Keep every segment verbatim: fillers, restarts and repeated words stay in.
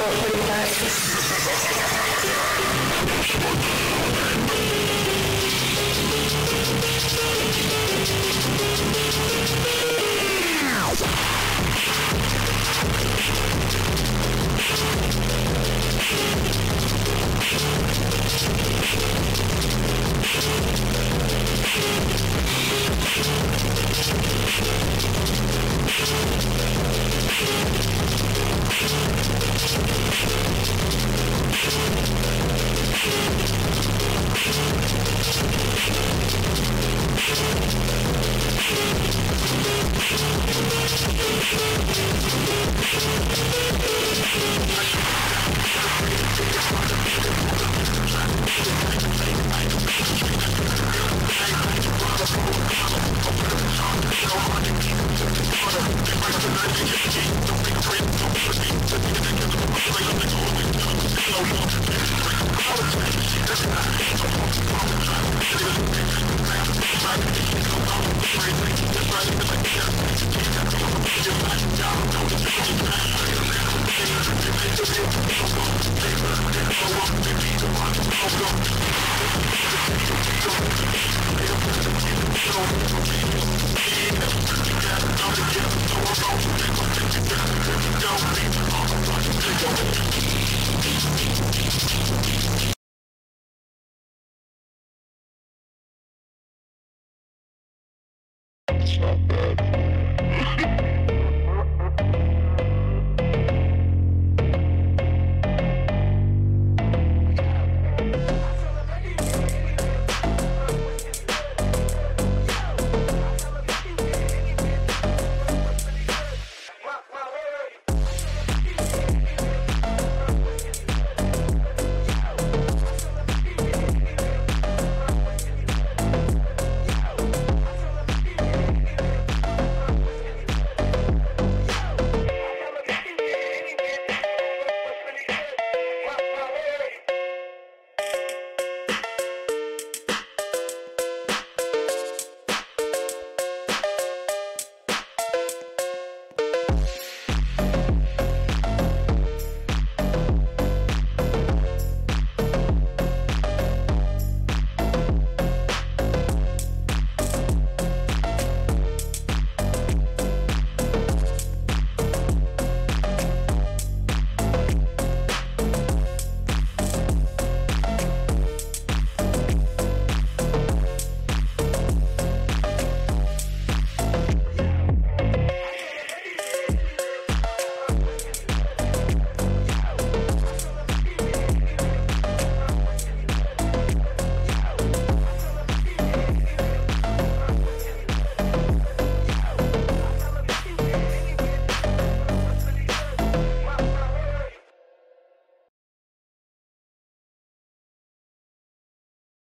corporate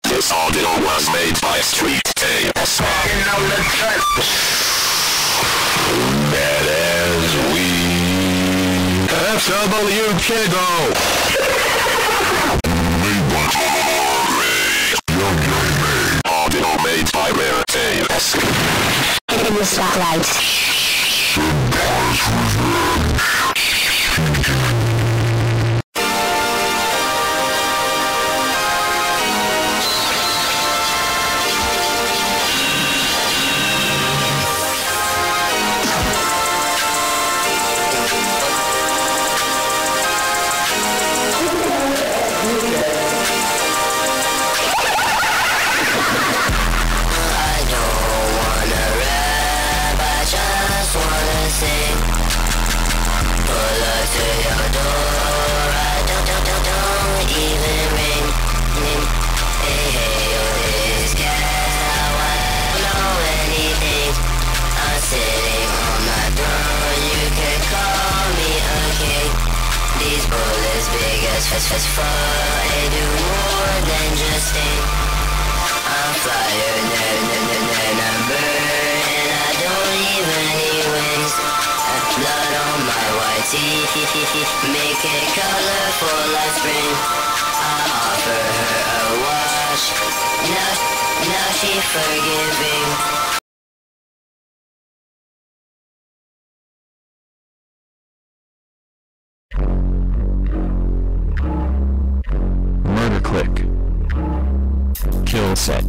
This audio was made by Street Tapes. And on the track. That is we. F W Kiddo. Young Young May. Audio made by Rare Tapes. In the spotlight. Surprise revenge. Fast, fast, fall, I do more than just think. I'm flyer, then, then, then, then I burn, and I don't even need wings. I blood on my white tee, make it colorful like spring. I offer her a wash, now, now she forgiving. skill set.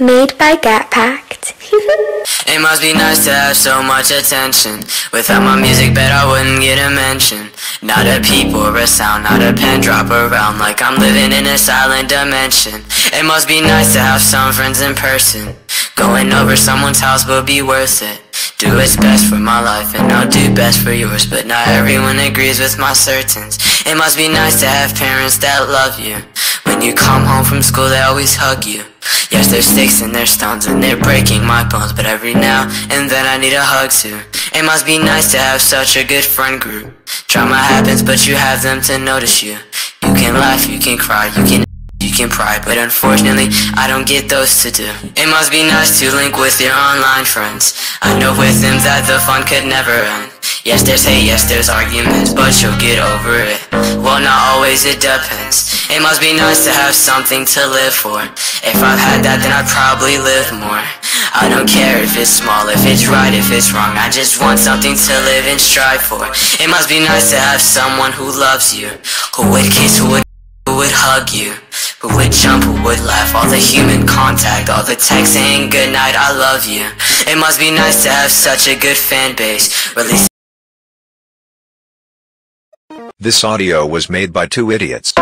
Made by Gat Pact. It must be nice to have so much attention. Without my music, bet I wouldn't get a mention. Not a peep or a sound, not a pen drop around, like I'm living in a silent dimension. It must be nice to have some friends in person. Going over someone's house will be worth it. Do what's best for my life and I'll do best for yours, but not everyone agrees with my certains. It must be nice to have parents that love you. When you come home from school they always hug you. Yes, there's sticks and there's stones and they're breaking my bones, but every now and then I need a hug too. It must be nice to have such a good friend group. Drama happens, but you have them to notice you. You can laugh, you can cry, you can you can pry, but unfortunately I don't get those to do. It must be nice to link with your online friends. I know with them that the fun could never end. Yes, there's hate, yes, there's arguments, but you'll get over it. Well, not always, it depends. It must be nice to have something to live for. If I've had that, then I'd probably live more. I don't care if it's small, if it's right, if it's wrong. I just want something to live and strive for. It must be nice to have someone who loves you, who would kiss, who would who would hug you, who would jump, who would laugh. All the human contact, all the texts saying goodnight, I love you. It must be nice to have such a good fan base. Release. This audio was made by two idiots.